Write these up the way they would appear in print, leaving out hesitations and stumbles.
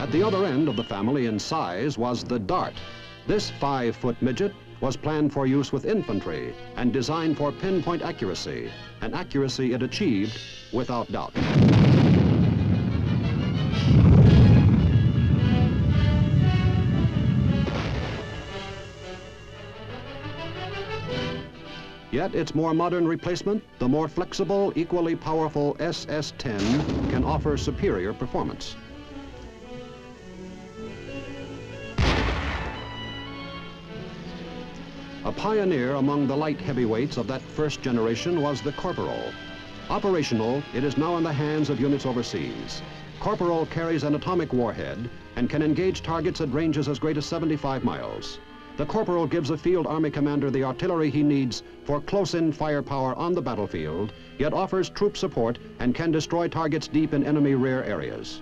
At the other end of the family in size was the Dart. This 5-foot midget was planned for use with infantry and designed for pinpoint accuracy, an accuracy it achieved without doubt. Yet its more modern replacement, the more flexible, equally powerful SS-10, can offer superior performance. A pioneer among the light heavyweights of that first generation was the Corporal. Operational, it is now in the hands of units overseas. Corporal carries an atomic warhead and can engage targets at ranges as great as 75 miles. The Corporal gives a field army commander the artillery he needs for close-in firepower on the battlefield, yet offers troop support and can destroy targets deep in enemy rear areas.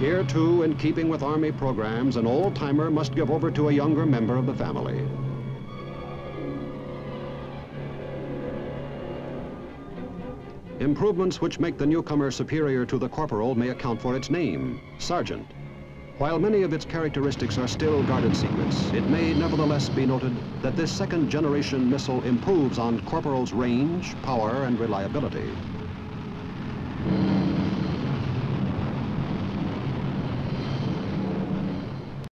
Here, too, in keeping with Army programs, an old-timer must give over to a younger member of the family. Improvements which make the newcomer superior to the Corporal may account for its name, Sergeant. While many of its characteristics are still guarded secrets, it may nevertheless be noted that this second-generation missile improves on Corporal's range, power, and reliability.